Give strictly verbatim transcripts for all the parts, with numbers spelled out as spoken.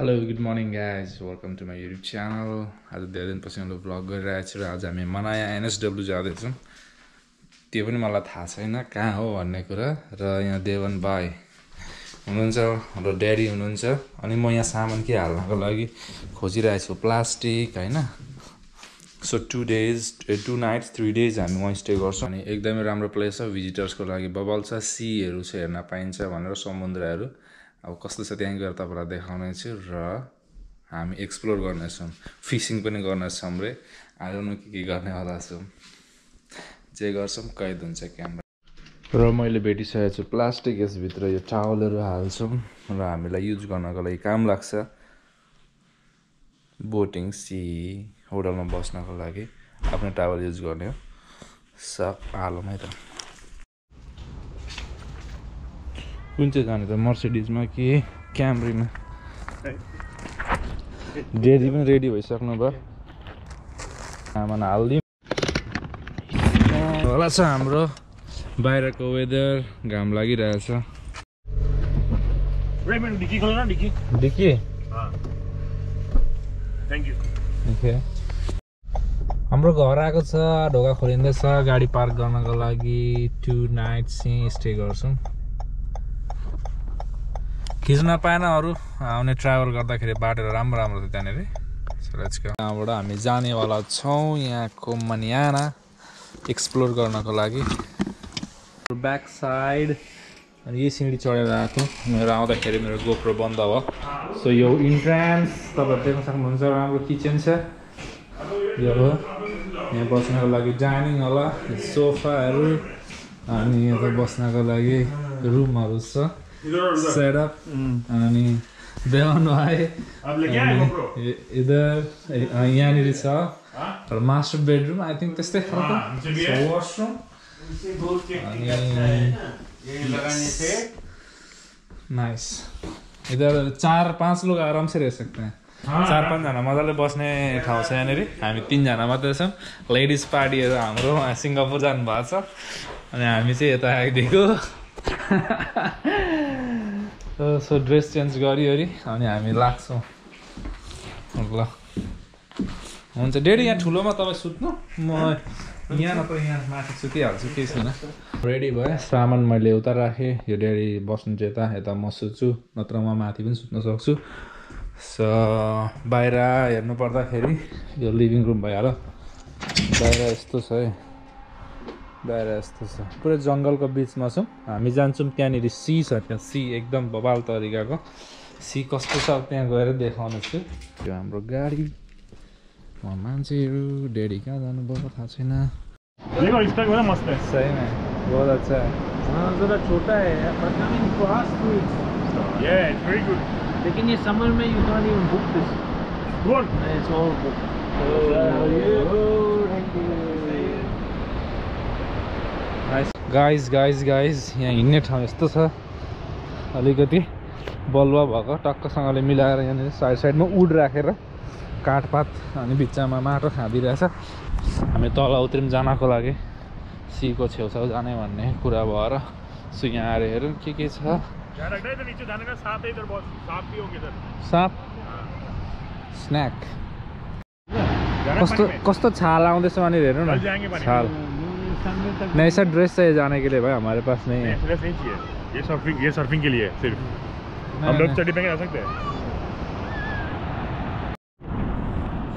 Hello, good morning guys. Welcome to my YouTube channel. I'm a personal vlogger. I'm a N S W. I'm Devan Malathasaina. I'm a Devan Bhai. I'm a daddy. I'm a plastic. So, two days, two nights, three days, I'm going to stay. I'm a place of visitors. Babalsa sea. I'm a place of अब कस्तो छ त्यहाँ गएर तपाईहरुलाई देखाउने छु र हामी एक्सप्लोर गर्ने छौं फिशिङ पनि गर्ने छौं रे आई डोन्ट नो के के गर्ने होला छौं जे गर्छौं कैद हुन्छ क्यामेरा र मैले भेटिसकेको छु प्लास्टिक यस भित्र यो टावलहरु हाल्छौं र हामीलाई युज गर्नको लागि काम लाग्छ बोटिङ सी होटलमा बस्नको लागि आफ्नो टावल युज गर्ने हो सब हालमै त कुन चाहिँ जाने त मर्सिडिजमा कि क्यामरीमा डेडी पनि रेडी भइसक्नु भयो सामान हाल्दिम होला छ हाम्रो बाहिरको वेदर घाम लागिरहेछ रेमन डिकी खोल्न डिकी डिकी अ थ्यांक यू ओके हाम्रो घर आएको छ ढोका खोलिँदैछ गाडी पार्क गर्नको लागि टु नाइट चाहिँ स्टे गर्छौं खिच्न पाएन अरु आउने ट्राभल गर्दाखेरि बाटो राम्रो राम्रो थियो त्यनेले सो लेट्स गो यहाँबाट हामी जाने वाला छौं यहाँको मनियाना एक्सप्लोर गर्नको लागि ब्याक साइड अनि यो सिडी चढेर आएको मेरो आउँदाखेरि मेरो गोप्रो बन्द भयो सो यो इन्ट्रान्स तपाईहरु देख्न सक्नुहुन्छ राम्रो किचन छ यो हो यहाँ बस्नको लागि डाइनिङ होला सोफाहरु अनि यहाँ बस्नको लागि रुमहरु छ set up अनि बेवन आए हामीले के आएको ब्रो इधर यहाँ नि छ र मास्टर बेडरुम आई थिंक त्यस्तै हो वाशरूम अनि यही लगाने से नाइस इधर चार पाँच लोग आराम से रह सकते हैं चार पाँच जना मजाले बस्ने ठाउँ छ यहाँ नि हामी तीन जना मात्र छौं लेडीज पार्टीहरु हाम्रो सिंगापुर जानु भएको छ अनि हामी चाहिँ यता आइदिएको Uh, so dress change gari ari ani hami lagchau ल हुन्छ डेडी यहाँ ठुलोमा तपाई सुत्नु म यहाँ नप यहाँ माथि सुतिहाल्छु के छैन रेडी भयो सामान मैले उता राखे यो डेडी बस्नु चाहिँ यता यता म सुत्छु नत्र म माथि पनि सुत्न सक्छु सो बाहिर हेर्नु पर्दा खेरि यो लिभिङ रुम भइहाल्यो बाहिर यस्तो छ है बाहिर यस्तो छ पुरै जंगलको बीचमा छौं हामी जान्छौं त्यहाँ नि सी छ त्यहाँ सी एकदम बबाल तरिकाको सी कस्तो छ त्यहाँ गएर देखाउनु छु यो हाम्रो गाडी म मान्छेहरु डेडी कहाँ जानु भएको थाहा छैन देखो इस्ता गयो मस्त है सही में बहुत अच्छा है हां जरा छोटा है पर कमिंग फास्ट स्पीड या इट्स वेरी गुड लेकिन ये समर में you can even book this good it's all book Guys, guys, guys, यहाँ हिँड्ने ठाउँ यस्तो छ अलिकति बलुवा भएको टक्कसँगले मिलाएर यहाँ साइड साइडमा उड राखेर काठपात अनि बिचमा माटो खादिरहेछ हामी तल उत्रिम जानको लागि सीको छेउछाउ जाने भन्ने कुरा भएर सो यहाँ आएर हेरौं के के छ यहाँ राख्दै त नीचे जाने का साथ है इधर बहुत साफ भी होंगे इधर साफ स्नैक कस्तो कस्तो छाल आउँदैछ अनि हेरौं न छाल नहीं सर ड्रेस है जाने के लिए भाई हमारे पास नहीं है ड्रेस नहीं चाहिए ये सर्फिंग ये सर्फिंग के लिए सिर्फ हम लोग चड्डी पहन के जा सकते हैं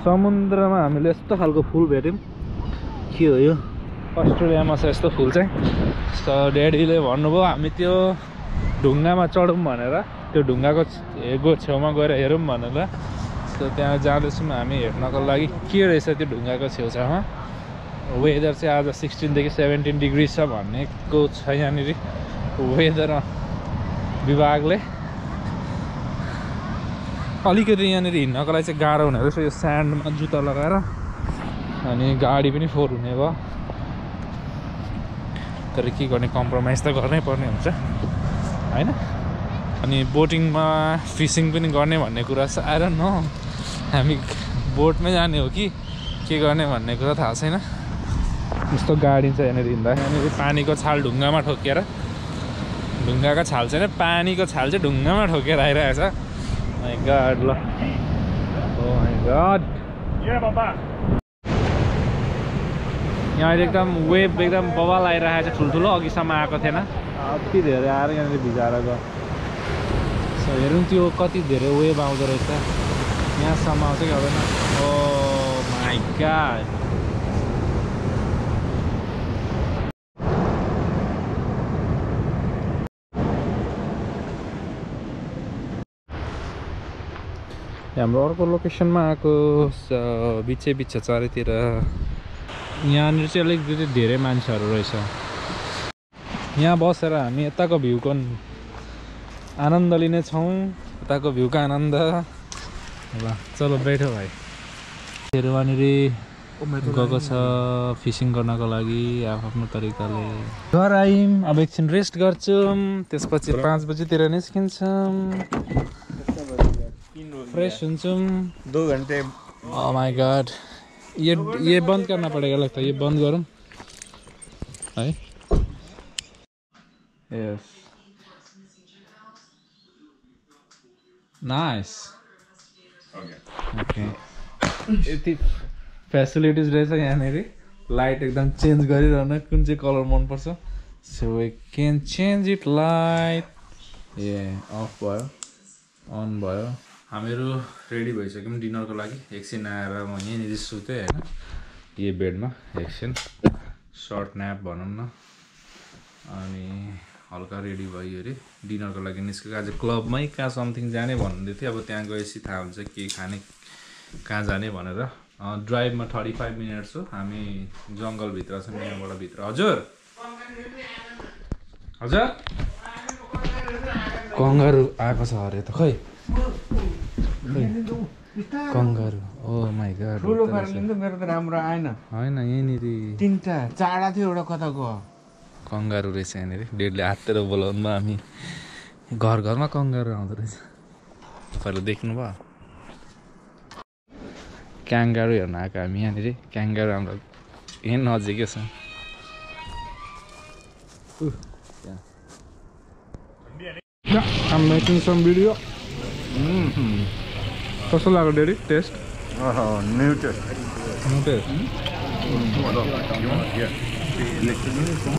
समुद्रमा हामीले यस्तो खालको फूल भेट्यौं के हो यो अस्ट्रेलियामा छ यस्तो फूल चाहिँ सो डेडीले भन्नुभयो हामी त्यो ढुङ्गामा चढौं भनेर त्यो ढुङ्गाको हेगो छेउमा गएर हेरौं भनेर सो त्यहाँ जाँदैछौं हामी हेर्नको लागि के रहेछ त्यो ढुङ्गाको छेउछाउमा वेदर चाहिँ आज सिक्सटीन देखि सेभेन्टीन डिग्री छ भन्नेको छ यहाँ नि वेदर विभागले अलिकति यहाँ नि हिँड्नको लागि चाहिँ गाह्रो हुने रहेछ यो स्यान्डमा जुत्ता लगाएर अनि गाडी पनि फोहोर हुने भयो तर के गर्ने कम्प्रोमाइज त गर्नै पर्ने हुन्छ हैन अनि बोटिङमा फिशिङ पनि गर्ने भन्ने कुरा छ आई डोन्ट नो हामी बोटमै जाने हो कि के गर्ने भन्ने कुरा थाहा छैन यस्तो गाडी छ यहाँ हिँड्दा यहाँ पानीको छाल ढुङ्गामा ठोकेर ढुङ्गाको छाल छैन पानीको छाल चाहिँ ढुङ्गामा ठोकेर आइरहेछ My God, oh my God. Yeah, Baba. यहाँ एकदम वेब एकदम बवाल आइरहेको छ ठुल्ठुलो अघिसम्म आएको थिएन अति धेरै आएर यहाँनिर भिजाएर गयो सो हेरौँ त्यो कति धेरै वेब आउँदो रहेछ यहाँसम्म आउँछ कि हुँदैन ओ माय गॉड हाम्रो अर्को लोकेसनमा आएको बिचे बिचे चारैतिर यहाँ चाहिँ अलिकति धेरै मान्छेहरू रहेछ यहाँ बसेर हामी यताको भ्यूको आनन्द लिने छौँ यताको भ्यूको आनन्द ल चलो बैठो भाइ शेरवानीले गएको छ फिसिङ गर्नको लागि आफ्नो तरिकाले घर आइम अब एकछिन रेस्ट गर्छौँ त्यसपछि पाँच बजेतिर निस्किन्छौँ फ्रेश हुन्छौँ दो घन्टे ओ माय गॉड ये ये बंद करना पड़ेगा लगता है ये बंद करूँ हाय यस नाइस ओके यति फैसिलिटीज रहेछ यहाँनेरि लाइट एकदम चेंज गरिरहन कुन चाहिँ कलर मन पर्छ so we can change it light ये अफ भयो अन भयो हामीहरु रेडी भइसक्यौं डिनर को लागि एकछिन आएर म यहीँनिर सुते हैन यो बेडमा एकछिन शॉर्ट नैप भनौं न अनि हल्का रेडी भयो रे डिनर को लागि निस्केको आज क्लबमै का समथिङ जाने भन्दै थियो अब त्यहाँ गएपछि थाहा हुन्छ के खाने कहाँ जाने भनेर ड्राइभमा पैंतीस मिनेट्स हो हामी जंगल भित्र छौं यहाँबाट भित्र हजुर हजुर कंगारू आएको छ अरे त खै कंगारू ओ माय गॉड ठुलो पार्किङ त मेरो त राम्रो आएन हैन यही नेरी तीनटा चाडा थियो एउटा कता गयो कंगारू रहेछ यहाँ नेरी डेडले हातेर बोलाउनमा हामी घर घरमा कंगारू आउँदै रहेछ तपाईहरु देख्नु भयो कंगारू हेर्न आएको हामी यहाँ नेरी कंगारू हाम्रो यहाँ नजिकै छ I'm making some video. Mm-hmm. What's the lager, Daddy? Taste? Oh, new taste. New taste? Mm-hmm. Mm-hmm. You want it? Yeah.